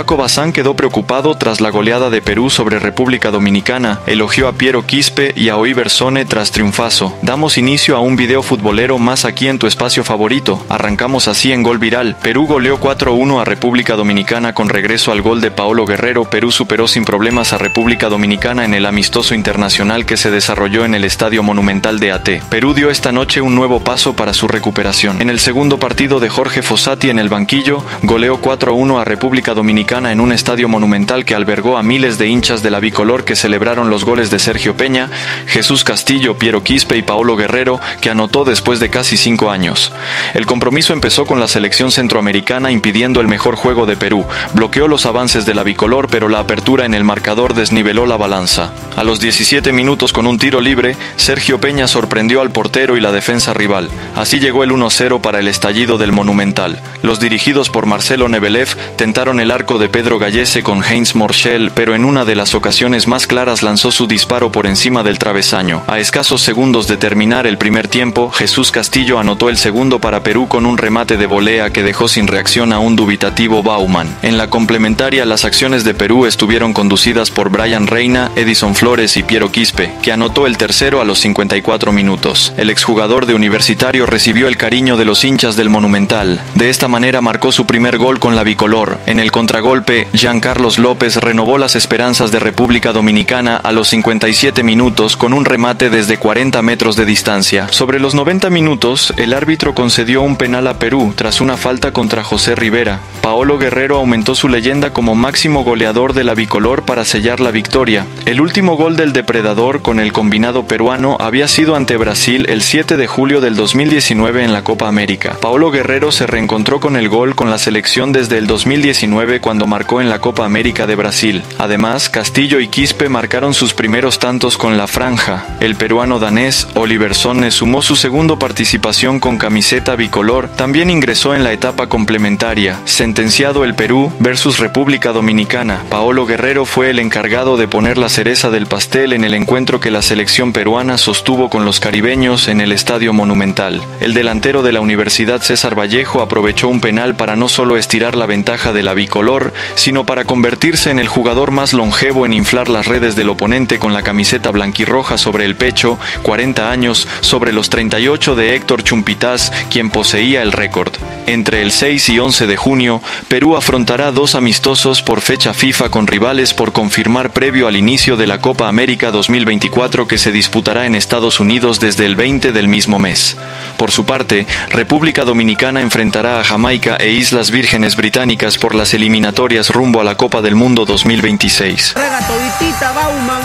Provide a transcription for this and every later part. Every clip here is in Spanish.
Paco Bazán quedó preocupado tras la goleada de Perú sobre República Dominicana, elogió a Piero Quispe y a Oliver Sonne tras triunfazo. Damos inicio a un video futbolero más aquí en tu espacio favorito. Arrancamos así en Gol Viral. Perú goleó 4-1 a República Dominicana con regreso al gol de Paolo Guerrero. Perú superó sin problemas a República Dominicana en el amistoso internacional que se desarrolló en el Estadio Monumental de AT. Perú dio esta noche un nuevo paso para su recuperación. En el segundo partido de Jorge Fossati en el banquillo, goleó 4-1 a República Dominicana en un estadio monumental que albergó a miles de hinchas de la bicolor que celebraron los goles de Sergio Peña, Jesús Castillo, Piero Quispe y Paolo Guerrero, que anotó después de casi 5 años. El compromiso empezó con la selección centroamericana impidiendo el mejor juego de Perú, bloqueó los avances de la bicolor, pero la apertura en el marcador desniveló la balanza. A los 17 minutos, con un tiro libre, Sergio Peña sorprendió al portero y la defensa rival. Así llegó el 1-0 para el estallido del Monumental. Los dirigidos por Marcelo Neveleff tentaron el arco de Pedro Gallese con Heinz Morschel, pero en una de las ocasiones más claras lanzó su disparo por encima del travesaño. A escasos segundos de terminar el primer tiempo, Jesús Castillo anotó el segundo para Perú con un remate de volea que dejó sin reacción a un dubitativo Baumann. En la complementaria, las acciones de Perú estuvieron conducidas por Brian Reina, Edison Flores y Piero Quispe, que anotó el tercero a los 54 minutos. El exjugador de Universitario recibió el cariño de los hinchas del Monumental. De esta manera marcó su primer gol con la bicolor. En el contragolpe, Juan Carlos López renovó las esperanzas de República Dominicana a los 57 minutos con un remate desde 40 metros de distancia. Sobre los 90 minutos, el árbitro concedió un penal a Perú tras una falta contra José Rivera. Paolo Guerrero aumentó su leyenda como máximo goleador de la bicolor para sellar la victoria. El último gol del depredador con el combinado peruano había sido ante Brasil el 7 de julio del 2019 en la Copa América. Paolo Guerrero se reencontró con el gol con la selección desde el 2019 cuando marcó en la Copa América de Brasil. Además, Castillo y Quispe marcaron sus primeros tantos con la franja. El peruano danés Oliver Sonne sumó su segunda participación con camiseta bicolor. También ingresó en la etapa complementaria. Sentenciado el Perú versus República Dominicana, Paolo Guerrero fue el encargado de poner la cereza del pastel en el encuentro que la selección peruana sostuvo con los caribeños en el Estadio Monumental. El delantero de la Universidad César Vallejo aprovechó un penal para no solo estirar la ventaja de la bicolor, sino para convertirse en el jugador más longevo en inflar las redes del oponente con la camiseta blanquirroja sobre el pecho, 40 años sobre los 38 de Héctor Chumpitaz, quien poseía el récord. Entre el 6 y 11 de junio, Perú afrontará 2 amistosos por fecha FIFA con rivales por confirmar previo al inicio de la Copa América 2024 que se disputará en Estados Unidos desde el 20 del mismo mes. Por su parte, República Dominicana enfrentará a Jamaica e Islas Vírgenes Británicas por las eliminatorias rumbo a la Copa del Mundo 2026. Regatoditita Baumann,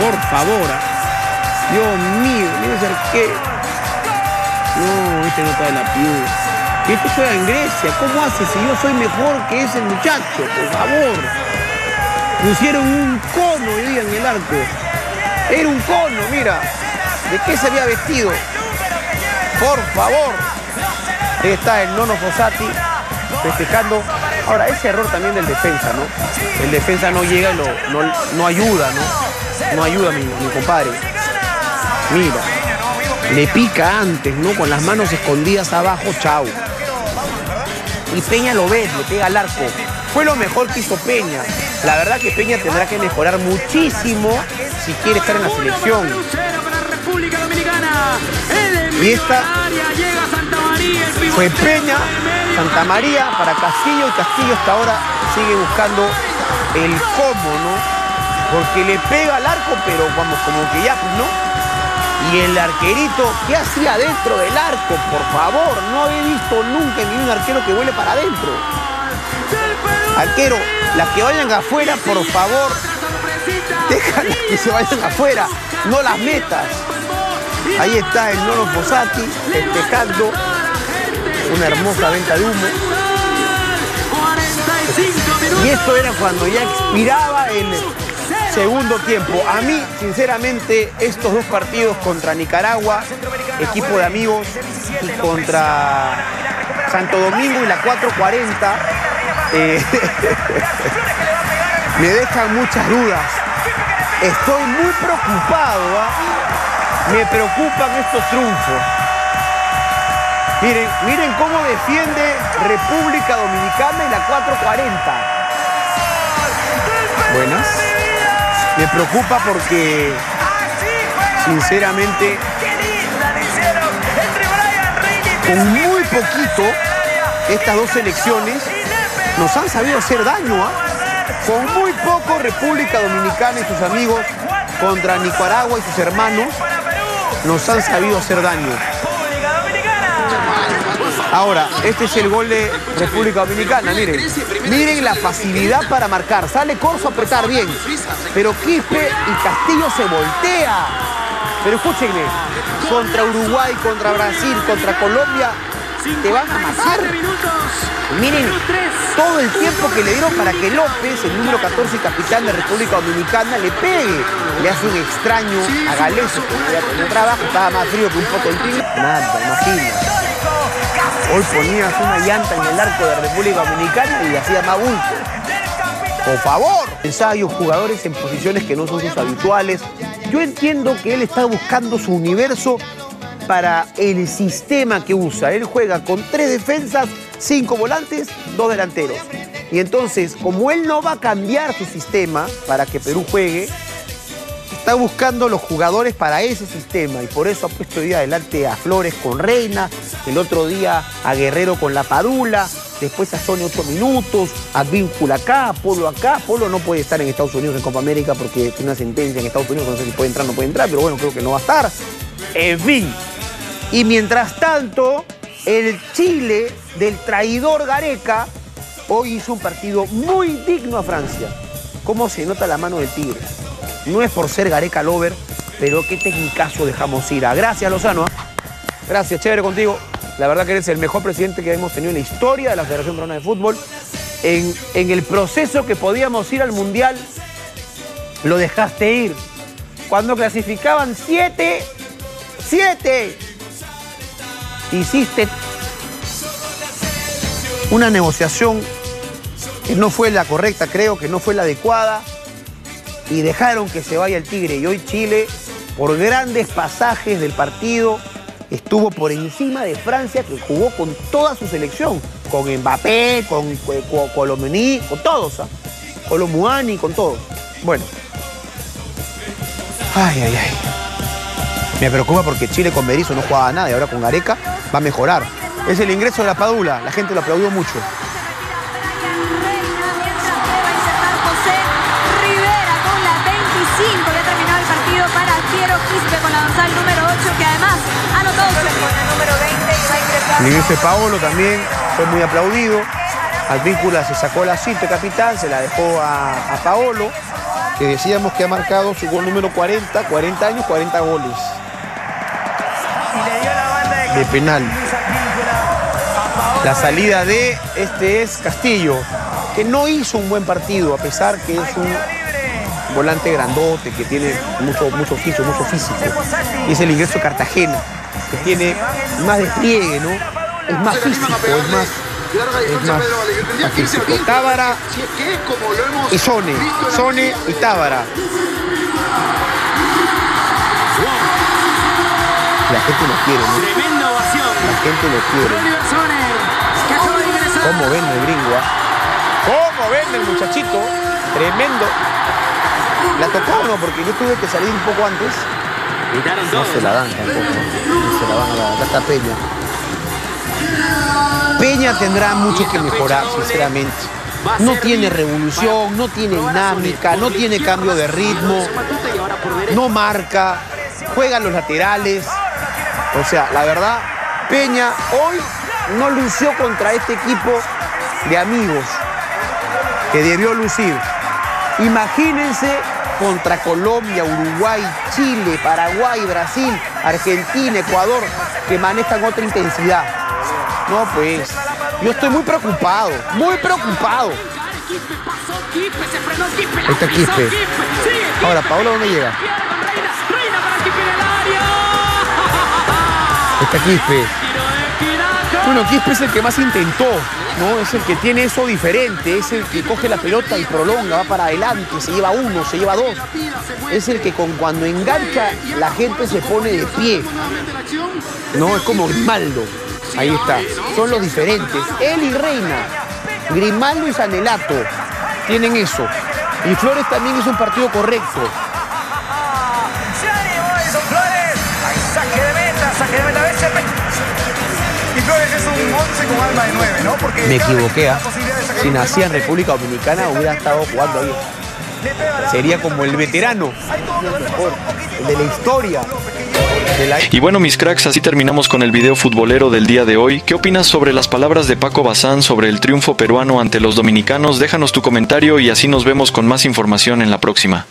por favor. Dios mío, no sé qué. No, este no está de la piedra. Este juega en Grecia. ¿Cómo hace si yo soy mejor que ese muchacho? Por favor. Pusieron un cono hoy día en el arco. Era un cono, mira. ¿De qué se había vestido? Por favor. Ahí está el nono Fossati festejando. Ahora, ese error también del defensa, ¿no? El defensa no llega y no ayuda, ¿no? No ayuda, mi compadre. Mira, le pica antes, ¿no? Con las manos escondidas abajo, chau. Y Peña lo ve, le pega al arco. Fue lo mejor que hizo Peña. La verdad que Peña tendrá que mejorar muchísimo si quiere estar en la selección. Y esta fue Peña, Santa María para Castillo, y Castillo hasta ahora sigue buscando el cómo, ¿no? Porque le pega al arco, pero vamos, como que ya, ¿no? Y el arquerito, ¿qué hacía dentro del arco? Por favor, no había visto nunca ningún arquero que vuele para adentro. Arquero, las que vayan afuera, por favor, déjalas que se vayan afuera, no las metas. Ahí está el nono Fossati festejando una hermosa venta de humo. Y esto era cuando ya expiraba el segundo tiempo. A mí, sinceramente, estos 2 partidos contra Nicaragua, equipo de amigos, y contra Santo Domingo y la 440, me dejan muchas dudas. Estoy muy preocupado, ¿eh? Me preocupan estos triunfos. Miren cómo defiende República Dominicana en la 440. Me preocupa porque, sinceramente, con muy poquito, estas dos selecciones nos han sabido hacer daño, Con muy poco, República Dominicana y sus amigos contra Nicaragua y sus hermanos nos han sabido hacer daño. Ahora, este es el gol de República Dominicana, miren. Miren la facilidad para marcar. Sale Corso a apretar bien. Pero Quispe y Castillo se voltea. Pero escúchenme, contra Uruguay, contra Brasil, contra Colombia, te van a matar. Miren todo el tiempo que le dieron para que López, el número 14 capitán de República Dominicana, le pegue. Le hace un extraño a Gallese, que era con un trabajo, estaba más frío que un poco el tiro. Nada, imagínate. Hoy ponías una llanta en el arco de República Dominicana y hacías más bulto. ¡Por favor! Ensayos, jugadores en posiciones que no son sus habituales. Yo entiendo que él está buscando su universo para el sistema que usa. Él juega con 3 defensas, 5 volantes, 2 delanteros. Y entonces, como él no va a cambiar su sistema para que Perú juegue, está buscando los jugadores para ese sistema y por eso ha puesto hoy día adelante a Flores con Reina, el otro día a Guerrero con Lapadula, después a Sonne 8 minutos, a Víncula acá. Polo no puede estar en Estados Unidos en Copa América porque tiene una sentencia en Estados Unidos, no sé si puede entrar o no puede entrar, pero bueno, creo que no va a estar. En fin, y mientras tanto, el Chile del traidor Gareca hoy hizo un partido muy digno a Francia. ¿Cómo se nota la mano del Tigre? No es por ser Gareca lover, pero qué tecnicazo dejamos ir. Gracias, Lozano. Gracias, chévere contigo. La verdad que eres el mejor presidente que hemos tenido en la historia de la Federación Peruana de Fútbol. En el proceso que podíamos ir al Mundial, lo dejaste ir. Cuando clasificaban 7, hiciste una negociación que no fue la correcta, creo, que no fue la adecuada. Y dejaron que se vaya el Tigre. Y hoy Chile, por grandes pasajes del partido, estuvo por encima de Francia, que jugó con toda su selección. Con Mbappé, con Kolo Muani, con todos. Kolo Muani, con todos. Bueno. Ay, ay, ay. Me preocupa porque Chile con Berizzo no jugaba nada y ahora con Gareca va a mejorar. Es el ingreso de Lapadula. La gente lo aplaudió mucho. Piero Quispe con la dorsal número 8, que además anotó con el número 20 y va a ingresar. El ingreso de Paolo también fue muy aplaudido. Advíncula se sacó la cinta, capitán, se la dejó a Paolo, que decíamos que ha marcado su gol número 40, 40 años, 40 goles. Y le dio la banda de penal. La salida de este es Castillo, que no hizo un buen partido, a pesar que es un volante grandote, que tiene mucho oficio, mucho físico. Y es el ingreso de Cartagena, que tiene más despliegue, ¿no? Es más físico, es más físico. Távara y Sonne. Sonne y Távara. La gente lo quiere, ¿no? Tremenda ovación. La gente lo quiere. ¿Cómo vende el gringo? ¿Cómo vende el muchachito? Tremendo. ¿La tocó o no? Porque yo tuve que salir un poco antes. No se la dan tampoco. No se la van a dar. Acá está Peña. Peña tendrá mucho que mejorar, sinceramente. No tiene revolución, no tiene dinámica, no tiene cambio de ritmo, no marca, juega los laterales. O sea, la verdad, Peña hoy no lució contra este equipo de amigos que debió lucir. Imagínense contra Colombia, Uruguay, Chile, Paraguay, Brasil, Argentina, Ecuador, que manejan otra intensidad. No, pues, yo estoy muy preocupado, muy preocupado. Ahí está Quispe. Ahora, Paolo, ¿dónde llega? Ahí está Quispe. Bueno, Quispe es el que más intentó. No, es el que tiene eso diferente, es el que coge la pelota y prolonga, va para adelante, se lleva uno, se lleva dos. Es el que cuando engancha la gente se pone de pie. No, es como Grimaldo. Ahí está, son los diferentes. Él y Reina, Grimaldo y Sanelato tienen eso. Y Flores también hizo un partido correcto. Se animó Edison Flores. Hay saque de meta, y Flores es un 11 con alma de 9, ¿no? Porque me equivoqué. Si nacía en República Dominicana hubiera estado jugando ahí. Sería como el veterano, el mejor, el de la historia. Y bueno, mis cracks, así terminamos con el video futbolero del día de hoy. ¿Qué opinas sobre las palabras de Paco Bazán sobre el triunfo peruano ante los dominicanos? Déjanos tu comentario y así nos vemos con más información en la próxima.